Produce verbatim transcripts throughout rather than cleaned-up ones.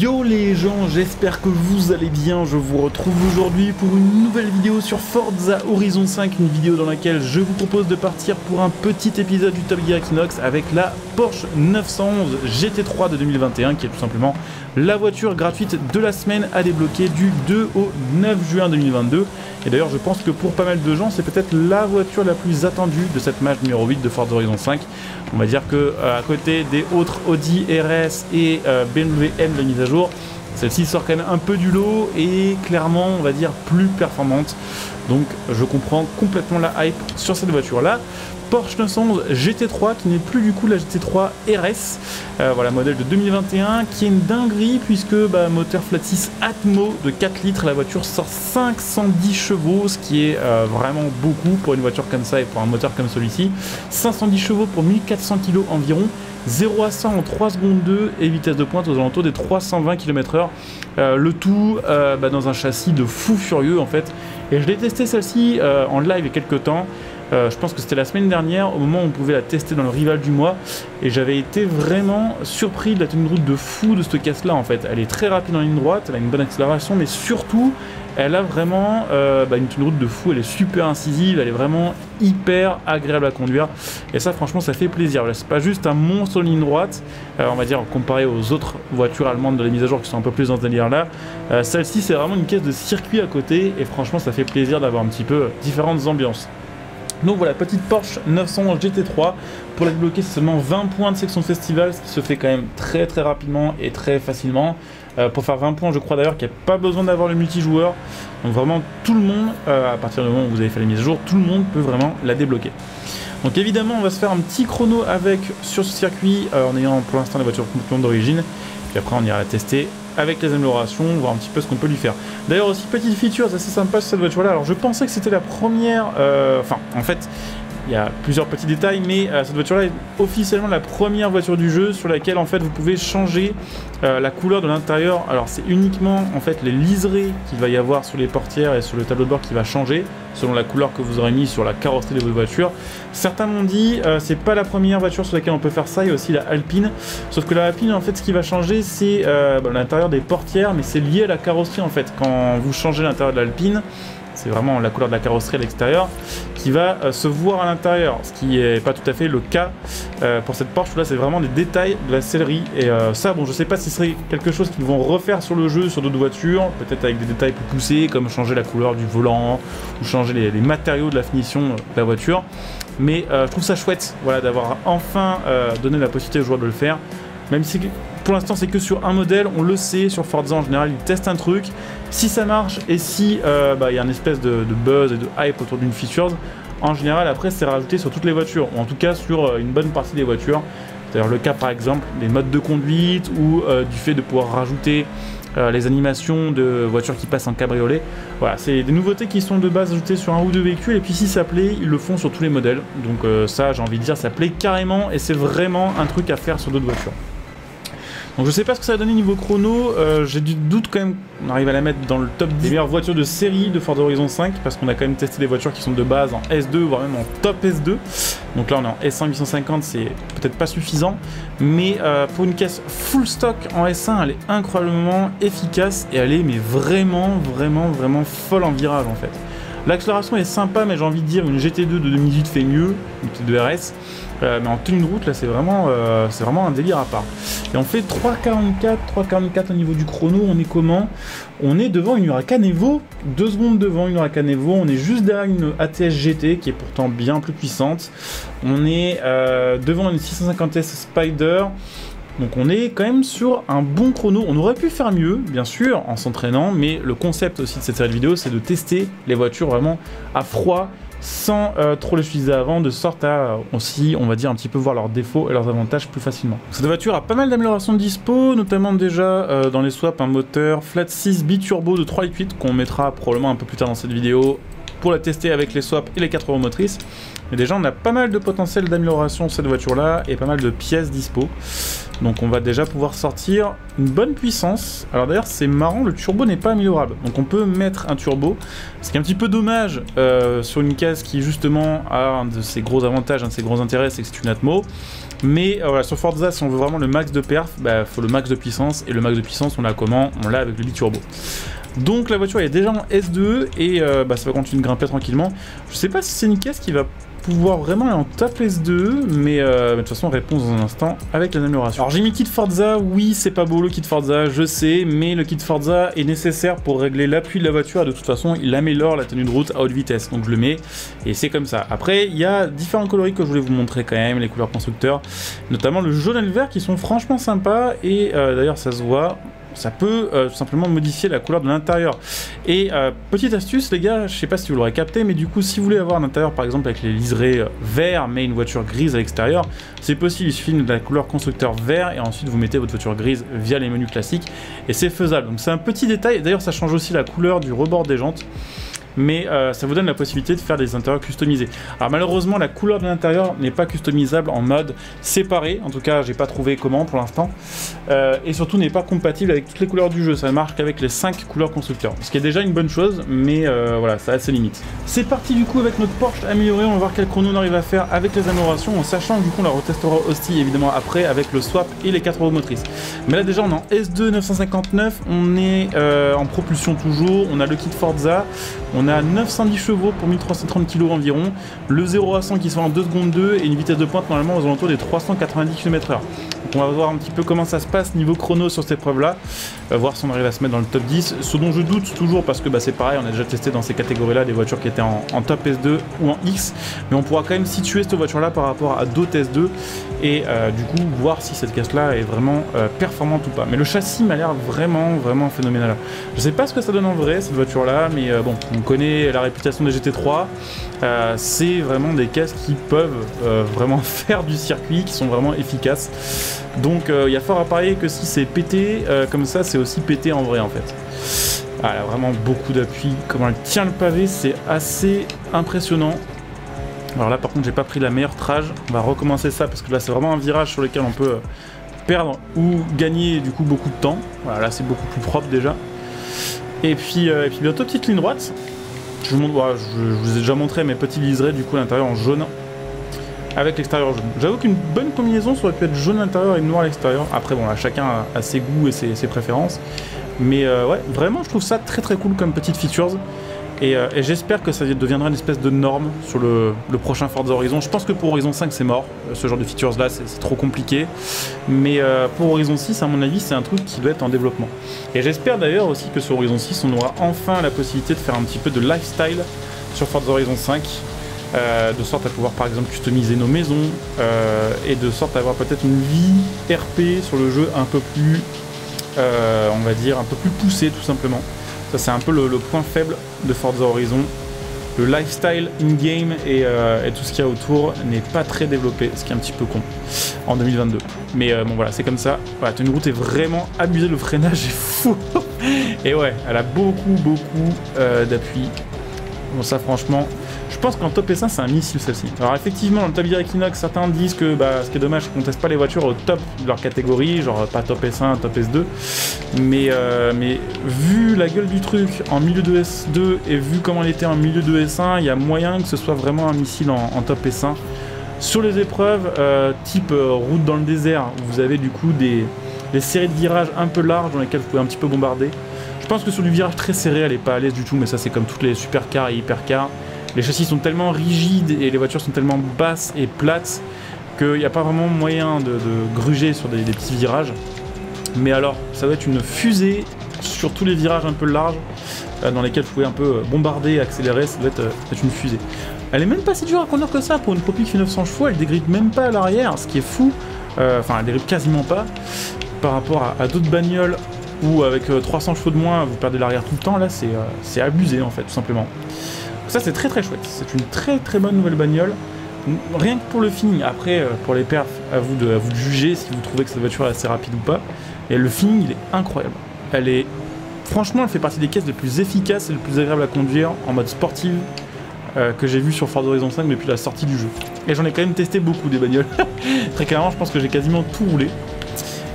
Yo les gens, j'espère que vous allez bien, je vous retrouve aujourd'hui pour une nouvelle vidéo sur Forza Horizon cinq, une vidéo dans laquelle je vous propose de partir pour un petit épisode du Top Gear Equinox avec la Porsche neuf cent onze G T trois de deux mille vingt et un, qui est tout simplement la voiture gratuite de la semaine à débloquer du deux au neuf juin deux mille vingt-deux. Et d'ailleurs je pense que pour pas mal de gens c'est peut-être la voiture la plus attendue de cette manche numéro huit de Forza Horizon cinq. On va dire que euh, à côté des autres Audi R S et euh, B M W M de mise à jour, celle-ci sort quand même un peu du lot et clairement on va dire plus performante. Donc je comprends complètement la hype sur cette voiture là. Porsche neuf cent onze G T trois qui n'est plus du coup la G T trois R S, euh, voilà, modèle de deux mille vingt et un, qui est une dinguerie puisque bah, moteur flat six Atmo de quatre litres, la voiture sort cinq cent dix chevaux, ce qui est euh, vraiment beaucoup pour une voiture comme ça et pour un moteur comme celui-ci. cinq cent dix chevaux pour mille quatre cents kilos environ, zéro à cent en trois secondes deux et vitesse de pointe aux alentours des trois cent vingt kilomètres heure, euh, le tout euh, bah, dans un châssis de fou furieux en fait. Et je l'ai testé celle-ci euh, en live il y a quelques temps. Euh, je pense que c'était la semaine dernière, au moment où on pouvait la tester dans le rival du mois, et j'avais été vraiment surpris de la tenue de route de fou de cette caisse-là en fait. Elle est très rapide en ligne droite, elle a une bonne accélération, mais surtout, elle a vraiment euh, bah, une tenue de route de fou, elle est super incisive, elle est vraiment hyper agréable à conduire, et ça franchement ça fait plaisir. Voilà, c'est pas juste un monstre en ligne droite, euh, on va dire comparé aux autres voitures allemandes de la mise à jour qui sont un peu plus dans ce délire là, euh, celle-ci c'est vraiment une caisse de circuit à côté, et franchement ça fait plaisir d'avoir un petit peu différentes ambiances. Donc voilà, petite Porsche neuf cent onze G T trois, pour la débloquer c'est seulement vingt points de section festival, ce qui se fait quand même très très rapidement et très facilement. Euh, pour faire vingt points, je crois d'ailleurs qu'il n'y a pas besoin d'avoir le multijoueur, donc vraiment tout le monde, euh, à partir du moment où vous avez fait la mise à jour, tout le monde peut vraiment la débloquer. Donc évidemment on va se faire un petit chrono avec sur ce circuit, euh, en ayant pour l'instant la voiture complètement d'origine, puis après on ira la tester avec les améliorations, voir un petit peu ce qu'on peut lui faire. D'ailleurs aussi petite feature assez sympa sur cette voiture là, alors je pensais que c'était la première, euh, enfin en fait il y a plusieurs petits détails, mais euh, cette voiture là est officiellement la première voiture du jeu sur laquelle en fait vous pouvez changer euh, la couleur de l'intérieur. Alors c'est uniquement en fait les liserés qu'il va y avoir sur les portières et sur le tableau de bord qui va changer selon la couleur que vous aurez mis sur la carrosserie de votre voiture. Certains m'ont dit euh, c'est pas la première voiture sur laquelle on peut faire ça, il y a aussi la Alpine, sauf que la Alpine en fait ce qui va changer c'est euh, l'intérieur des portières, mais c'est lié à la carrosserie en fait. Quand vous changez l'intérieur de l'Alpine, c'est vraiment la couleur de la carrosserie à l'extérieur qui va euh, se voir à l'intérieur, ce qui n'est pas tout à fait le cas euh, pour cette Porsche là. C'est vraiment des détails de la sellerie, et euh, ça bon, je sais pas si ce serait quelque chose qu'ils vont refaire sur le jeu sur d'autres voitures, peut-être avec des détails plus poussés comme changer la couleur du volant ou changer les, les matériaux de la finition de la voiture, mais euh, je trouve ça chouette, voilà, d'avoir enfin euh, donné la possibilité aux joueurs de le faire, même si pour l'instant c'est que sur un modèle. On le sait, sur Forza en général ils testent un truc, si ça marche et si euh, bah, y a une espèce de, de buzz et de hype autour d'une feature, en général après c'est rajouté sur toutes les voitures, ou en tout cas sur une bonne partie des voitures. C'est-à-dire le cas par exemple des modes de conduite, ou euh, du fait de pouvoir rajouter euh, les animations de voitures qui passent en cabriolet. Voilà, c'est des nouveautés qui sont de base ajoutées sur un ou deux véhicules, et puis si ça plaît ils le font sur tous les modèles. Donc euh, ça, j'ai envie de dire, ça plaît carrément, et c'est vraiment un truc à faire sur d'autres voitures. Donc je sais pas ce que ça va donner niveau chrono, euh, j'ai du doute quand même on arrive à la mettre dans le top des meilleures voitures de série de Forza Horizon cinq, parce qu'on a quand même testé des voitures qui sont de base en S deux, voire même en top S deux. Donc là on est en S un huit cent cinquante, c'est peut-être pas suffisant, mais euh, pour une caisse full stock en S un, elle est incroyablement efficace, et elle est mais vraiment vraiment vraiment folle en virage en fait. L'accélération est sympa, mais j'ai envie de dire une G T deux de deux mille huit fait mieux, une G T deux R S, euh, mais en tenue de route là c'est vraiment, euh, c'est vraiment un délire à part. Et on fait trois quarante-quatre, trois quarante-quatre au niveau du chrono. On est comment? On est devant une Huracan Evo, deux secondes devant une Huracan Evo, on est juste derrière une A T S G T qui est pourtant bien plus puissante, on est euh, devant une six cent cinquante S Spider. Donc on est quand même sur un bon chrono. On aurait pu faire mieux, bien sûr, en s'entraînant, mais le concept aussi de cette série de vidéos, c'est de tester les voitures vraiment à froid, sans euh, trop les utiliser avant, de sorte à aussi, on va dire, un petit peu voir leurs défauts et leurs avantages plus facilement. Cette voiture a pas mal d'améliorations de dispo, notamment déjà euh, dans les swaps, un moteur flat six biturbo de trois litres qu'on mettra probablement un peu plus tard dans cette vidéo pour la tester avec les swaps et les quatre roues motrices. Mais déjà on a pas mal de potentiel d'amélioration sur cette voiture là, et pas mal de pièces dispo. Donc on va déjà pouvoir sortir une bonne puissance. Alors d'ailleurs c'est marrant, le turbo n'est pas améliorable, donc on peut mettre un turbo, ce qui est un petit peu dommage euh, sur une case qui justement a un de ses gros avantages, un de ses gros intérêts, c'est que c'est une Atmo. Mais euh, voilà, sur Forza, si on veut vraiment le max de perf, il bah, faut le max de puissance. Et le max de puissance, on l'a comment? On l'a avec le biturbo. Donc la voiture elle est déjà en S deux et euh, bah, ça va continuer de grimper tranquillement. Je sais pas si c'est une caisse qui va pouvoir vraiment aller en top S deux, mais euh, de toute façon, réponse dans un instant avec l'amélioration. Alors j'ai mis kit Forza, oui c'est pas beau le kit Forza, je sais, mais le kit Forza est nécessaire pour régler l'appui de la voiture et de toute façon il améliore la tenue de route à haute vitesse, donc je le mets et c'est comme ça. Après il y a différents coloris que je voulais vous montrer quand même, les couleurs constructeurs, notamment le jaune et le vert qui sont franchement sympas et euh, d'ailleurs ça se voit. Ça peut euh, tout simplement modifier la couleur de l'intérieur. Et euh, petite astuce les gars, je sais pas si vous l'aurez capté, mais du coup si vous voulez avoir un intérieur par exemple avec les liserés euh, verts mais une voiture grise à l'extérieur, c'est possible, il suffit de la couleur constructeur vert et ensuite vous mettez votre voiture grise via les menus classiques et c'est faisable. Donc c'est un petit détail, d'ailleurs ça change aussi la couleur du rebord des jantes. Mais euh, ça vous donne la possibilité de faire des intérieurs customisés. Alors malheureusement la couleur de l'intérieur n'est pas customisable en mode séparé, en tout cas j'ai pas trouvé comment pour l'instant, euh, et surtout n'est pas compatible avec toutes les couleurs du jeu, ça marche qu'avec les cinq couleurs constructeurs, ce qui est déjà une bonne chose, mais euh, voilà, ça a ses limites. C'est parti du coup avec notre Porsche améliorée, on va voir quel chrono on arrive à faire avec les améliorations, en sachant que du coup on la retestera aussi évidemment après avec le swap et les quatre roues motrices. Mais là déjà on est en S deux neuf cent cinquante-neuf, on est euh, en propulsion toujours, on a le kit Forza, on On a neuf cent dix chevaux pour mille trois cent trente kilos environ, le zéro à cent qui sera en deux secondes deux et une vitesse de pointe normalement aux alentours des trois cent quatre-vingt-dix kilomètres heure. Donc on va voir un petit peu comment ça se passe niveau chrono sur cette épreuve là, euh, voir si on arrive à se mettre dans le top dix, ce dont je doute toujours parce que bah, c'est pareil, on a déjà testé dans ces catégories là des voitures qui étaient en, en top S deux ou en X, mais on pourra quand même situer cette voiture là par rapport à d'autres S deux et euh, du coup voir si cette caisse là est vraiment euh, performante ou pas. Mais le châssis m'a l'air vraiment vraiment phénoménal. Je sais pas ce que ça donne en vrai cette voiture là, mais euh, bon, on connaît la réputation des G T trois, euh, c'est vraiment des caisses qui peuvent euh, vraiment faire du circuit, qui sont vraiment efficaces. Donc il euh, y a fort à parier que si c'est pété euh, comme ça, c'est aussi pété en vrai en fait. Ah, elle a vraiment beaucoup d'appui, comment elle tient le pavé, c'est assez impressionnant. Alors là par contre j'ai pas pris la meilleure trage, on va recommencer ça parce que là c'est vraiment un virage sur lequel on peut perdre ou gagner du coup beaucoup de temps. Voilà, là c'est beaucoup plus propre déjà. Et puis, euh, et puis bientôt petite ligne droite. Je vous, montre, ouais, je, je vous ai déjà montré mes petits liserés du coup à l'intérieur en jaune avec l'extérieur jaune. J'avoue qu'une bonne combinaison ça aurait pu être jaune à l'intérieur et noir à l'extérieur. Après bon là chacun a, a ses goûts et ses, ses préférences. Mais euh, ouais vraiment je trouve ça très très cool comme petites features. Et, euh, et j'espère que ça deviendra une espèce de norme sur le, le prochain Forza Horizon. Je pense que pour Horizon cinq c'est mort, ce genre de features là c'est trop compliqué. Mais euh, pour Horizon six à mon avis c'est un truc qui doit être en développement. Et j'espère d'ailleurs aussi que sur Horizon six on aura enfin la possibilité de faire un petit peu de lifestyle sur Forza Horizon cinq. Euh, de sorte à pouvoir par exemple customiser nos maisons euh, et de sorte à avoir peut-être une vie R P sur le jeu un peu plus, euh, on va dire, un peu plus poussée tout simplement. Ça c'est un peu le, le point faible de Forza Horizon. Le lifestyle in-game et, euh, et tout ce qu'il y a autour n'est pas très développé, ce qui est un petit peu con en deux mille vingt-deux. Mais euh, bon voilà, c'est comme ça. Voilà, tenue route est vraiment abusée, le freinage est fou. Et ouais, elle a beaucoup beaucoup euh, d'appui. Bon ça franchement, je pense qu'en top S un c'est un missile celle-ci. Alors effectivement dans le tablier Equinox certains disent que bah, ce qui est dommage c'est qu'on teste pas les voitures au top de leur catégorie, genre pas top S un, top S deux. Mais, euh, mais vu la gueule du truc en milieu de S deux et vu comment elle était en milieu de S un, il y a moyen que ce soit vraiment un missile en, en top S un. Sur les épreuves euh, type euh, route dans le désert, vous avez du coup des, des séries de virages un peu larges dans lesquelles vous pouvez un petit peu bombarder. Je pense que sur du virage très serré, elle n'est pas à l'aise du tout, mais ça c'est comme toutes les supercars et hypercars. Les châssis sont tellement rigides et les voitures sont tellement basses et plates qu'il n'y a pas vraiment moyen de, de gruger sur des, des petits virages. Mais alors, ça doit être une fusée sur tous les virages un peu larges dans lesquels vous pouvez un peu bombarder, accélérer, ça doit être, ça doit être une fusée. Elle n'est même pas si dure à conduire que ça, pour une Propi qui fait neuf cents chevaux, elle dégride même pas à l'arrière, ce qui est fou. Euh, enfin, elle dégride quasiment pas par rapport à, à d'autres bagnoles. Ou avec trois cents chevaux de moins, vous perdez l'arrière tout le temps, là c'est euh, abusé en fait, tout simplement. Donc ça c'est très très chouette, c'est une très très bonne nouvelle bagnole, rien que pour le feeling. Après euh, pour les perfs, à vous, de, à vous de juger si vous trouvez que cette voiture est assez rapide ou pas, et le feeling il est incroyable. Elle est, franchement elle fait partie des caisses les plus efficaces et les plus agréables à conduire en mode sportive euh, que j'ai vu sur Forza Horizon cinq depuis la sortie du jeu. Et j'en ai quand même testé beaucoup des bagnoles, très clairement je pense que j'ai quasiment tout roulé.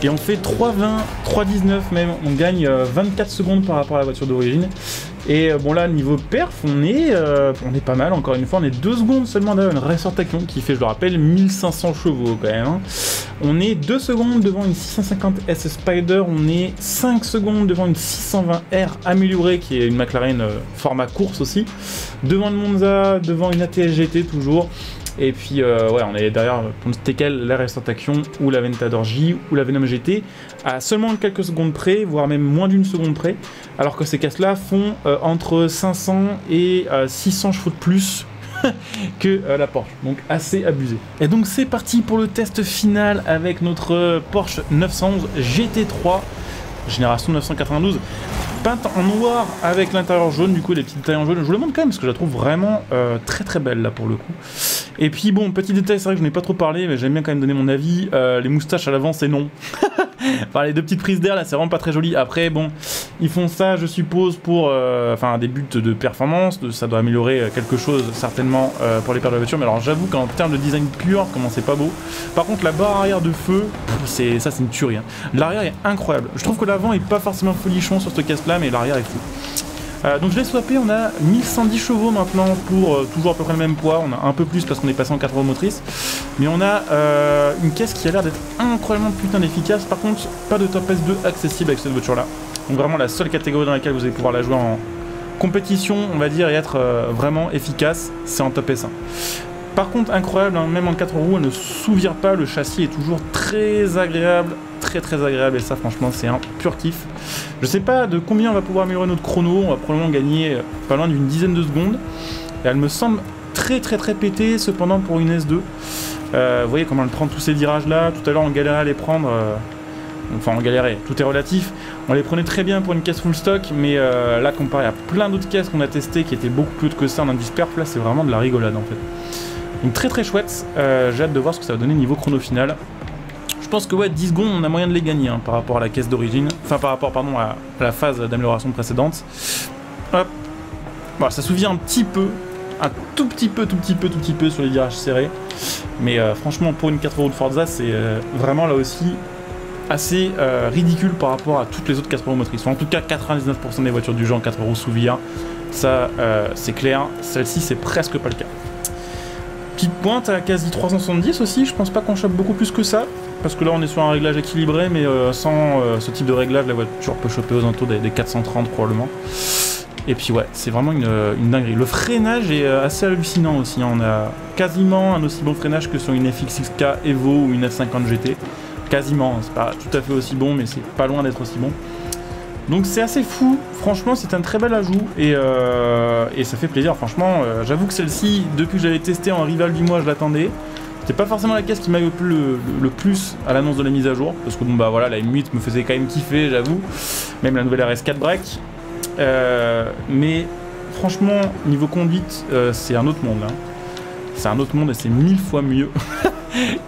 Et on fait trois vingt, trois dix-neuf même, on gagne vingt-quatre secondes par rapport à la voiture d'origine. Et bon là niveau perf on est euh, on est pas mal, encore une fois on est deux secondes seulement derrière une Racer Tachyon qui fait, je le rappelle, mille cinq cents chevaux quand même. On est deux secondes devant une six cent cinquante S Spider, on est cinq secondes devant une six cent vingt R améliorée qui est une McLaren euh, format course aussi, devant le Monza, devant une A T S G T toujours. Et puis euh, ouais, on est derrière Ponce Tekel, la Racer Tachyon ou la Aventador J ou la Venom G T à seulement quelques secondes près, voire même moins d'une seconde près, alors que ces casses là font euh, entre cinq cents et euh, six cents chevaux de plus que euh, la Porsche, donc assez abusé. Et donc c'est parti pour le test final avec notre Porsche neuf cent onze G T trois génération neuf cent quatre-vingt-douze, peinte en noir avec l'intérieur jaune, du coup les petites tailles en jaune. Je vous la montre quand même parce que je la trouve vraiment euh, très très belle là pour le coup. Et puis bon, petit détail, c'est vrai que je n'ai pas trop parlé mais j'aime bien quand même donner mon avis, euh, les moustaches à l'avant c'est non. Enfin les deux petites prises d'air là c'est vraiment pas très joli. Après bon, ils font ça je suppose pour euh, enfin des buts de performance, de, ça doit améliorer quelque chose certainement euh, pour les paires de la voiture. Mais alors j'avoue qu'en termes de design pur, comment c'est pas beau. Par contre la barre arrière de feu, c'est ça c'est une tuerie hein. L'arrière est incroyable, je trouve que l'avant est pas forcément folichon sur ce casse là mais l'arrière est fou. Euh, donc je l'ai swappé, on a mille cent dix chevaux maintenant pour euh, toujours à peu près le même poids, on a un peu plus parce qu'on est passé en quatre roues motrices, mais on a euh, une caisse qui a l'air d'être incroyablement putain d'efficace. Par contre pas de top S deux accessible avec cette voiture là, donc vraiment la seule catégorie dans laquelle vous allez pouvoir la jouer en compétition on va dire et être euh, vraiment efficace c'est en top S un. Par contre incroyable, hein, même en quatre roues elle ne s'ouvre pas, le châssis est toujours très agréable, très très agréable et ça franchement c'est un pur kiff. Je sais pas de combien on va pouvoir améliorer notre chrono, on va probablement gagner pas loin d'une dizaine de secondes et elle me semble très très très pétée cependant pour une S deux. Euh, vous voyez comment elle prend tous ces virages là, tout à l'heure on galérait à les prendre, euh... enfin on galérait, tout est relatif, on les prenait très bien pour une caisse full stock mais euh, là comparé à plein d'autres caisses qu'on a testées qui étaient beaucoup plus hautes que ça en indice perf, là c'est vraiment de la rigolade en fait. Donc très très chouette, euh, j'ai hâte de voir ce que ça va donner niveau chrono final. Je pense que ouais, dix secondes on a moyen de les gagner hein, par rapport à la caisse d'origine, enfin par rapport pardon à, à la phase d'amélioration précédente. Hop, voilà, ça souvient un petit peu, un tout petit peu, tout petit peu, tout petit peu sur les virages serrés. Mais euh, franchement pour une quatre roues de Forza c'est euh, vraiment là aussi assez euh, ridicule par rapport à toutes les autres quatre roues motrices. Enfin, en tout cas quatre-vingt-dix-neuf pour cent des voitures du genre quatre roues sous V un, ça euh, c'est clair, celle-ci c'est presque pas le cas. Petite pointe à quasi trois cent soixante-dix aussi, je pense pas qu'on chope beaucoup plus que ça. Parce que là on est sur un réglage équilibré mais euh, sans euh, ce type de réglage la voiture peut choper aux alentours des, des quatre cent trente probablement. Et puis ouais, c'est vraiment une, une dinguerie. Le freinage est assez hallucinant aussi, on a quasiment un aussi bon freinage que sur une F X six K Evo ou une F cinquante G T. Quasiment, c'est pas tout à fait aussi bon mais c'est pas loin d'être aussi bon. Donc c'est assez fou, franchement c'est un très bel ajout et, euh, et ça fait plaisir, franchement euh, j'avoue que celle-ci, depuis que j'avais testé en rival du mois je l'attendais. C'était pas forcément la caisse qui m'avait plu le, le plus à l'annonce de la mise à jour, parce que bon bah voilà la M huit me faisait quand même kiffer j'avoue, même la nouvelle R S quatre break. Euh, mais franchement niveau conduite euh, c'est un autre monde, hein. C'est un autre monde et c'est mille fois mieux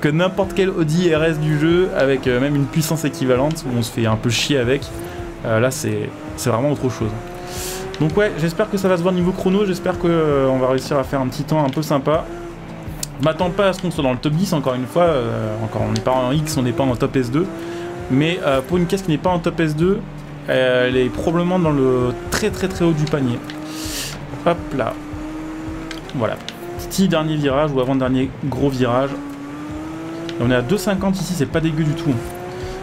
que n'importe quel Audi R S du jeu avec euh, même une puissance équivalente où on se fait un peu chier avec. Euh, là c'est vraiment autre chose. Donc ouais, j'espère que ça va se voir niveau chrono, j'espère qu'on euh, va réussir à faire un petit temps un peu sympa. Je m'attends pas à ce qu'on soit dans le top dix encore une fois, euh, encore on n'est pas en X, on n'est pas en top S deux. Mais euh, pour une caisse qui n'est pas en top S deux, euh, elle est probablement dans le très très très haut du panier. Hop là. Voilà. Petit dernier virage ou avant-dernier gros virage. Et on est à deux cent cinquante ici, c'est pas dégueu du tout.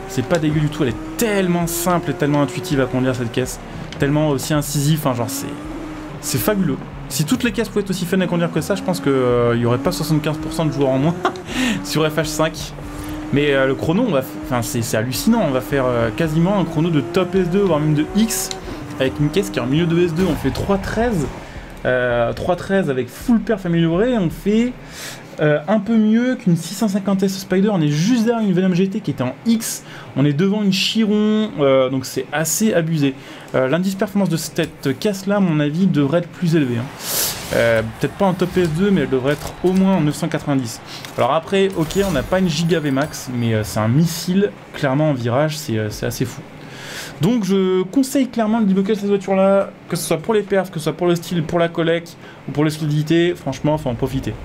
C'est pas dégueu du tout, elle est tellement simple et tellement intuitive à conduire cette caisse, tellement aussi incisive, enfin genre c'est c'est fabuleux. Si toutes les caisses pouvaient être aussi fun à conduire que ça, je pense qu'il n'y euh, aurait pas soixante-quinze pour cent de joueurs en moins sur F H cinq. Mais euh, le chrono, on va, enfin c'est hallucinant, on va faire euh, quasiment un chrono de top S deux, voire même de X, avec une caisse qui est en milieu de S deux, on fait trois treize, euh, trois treize avec full perf améliorée, on fait... Euh, un peu mieux qu'une six cent cinquante S Spider, on est juste derrière une Venom G T qui était en X, on est devant une Chiron, euh, donc c'est assez abusé. Euh, L'indice performance de cette casse là, à mon avis, devrait être plus élevé. Hein. Euh, Peut-être pas en top S deux, mais elle devrait être au moins en neuf cent quatre-vingt-dix. Alors après, ok, on n'a pas une Giga V max, mais euh, c'est un missile, clairement en virage, c'est euh, assez fou. Donc je conseille clairement de débloquer cette voiture là, que ce soit pour les perfs, que ce soit pour le style, pour la collecte ou pour la solidité, franchement faut en profiter.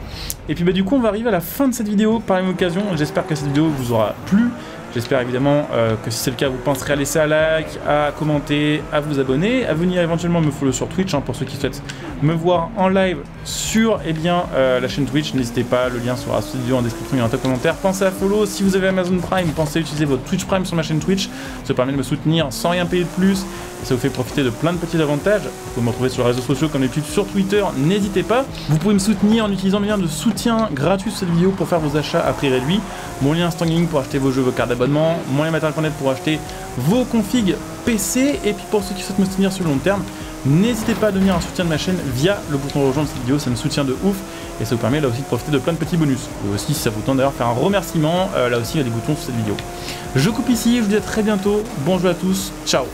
Et puis bah du coup on va arriver à la fin de cette vidéo par une occasion, j'espère que cette vidéo vous aura plu. J'espère évidemment euh, que si c'est le cas, vous penserez à laisser un like, à commenter, à vous abonner, à venir éventuellement me follow sur Twitch, hein, pour ceux qui souhaitent me voir en live sur eh bien, euh, la chaîne Twitch. N'hésitez pas, le lien sera sous la vidéo en description, il y a un top commentaire. Pensez à follow, si vous avez Amazon Prime, pensez à utiliser votre Twitch Prime sur ma chaîne Twitch. Ça permet de me soutenir sans rien payer de plus. Ça vous fait profiter de plein de petits avantages. Vous pouvez me retrouver sur les réseaux sociaux comme d'habitude sur Twitter, n'hésitez pas. Vous pouvez me soutenir en utilisant le lien de soutien gratuit sur cette vidéo pour faire vos achats à prix réduit. Mon lien Instant Gaming pour acheter vos jeux, vos cartes d'abonnement. Mon lien matériel point net pour acheter vos configs P C. Et puis pour ceux qui souhaitent me soutenir sur le long terme, n'hésitez pas à devenir un soutien de ma chaîne via le bouton rejoindre cette vidéo. Ça me soutient de ouf et ça vous permet là aussi de profiter de plein de petits bonus. Et aussi, si ça vous tente d'ailleurs, faire un remerciement. Euh, là aussi, il y a des boutons sur cette vidéo. Je coupe ici, je vous dis à très bientôt. Bon jeu à tous, ciao.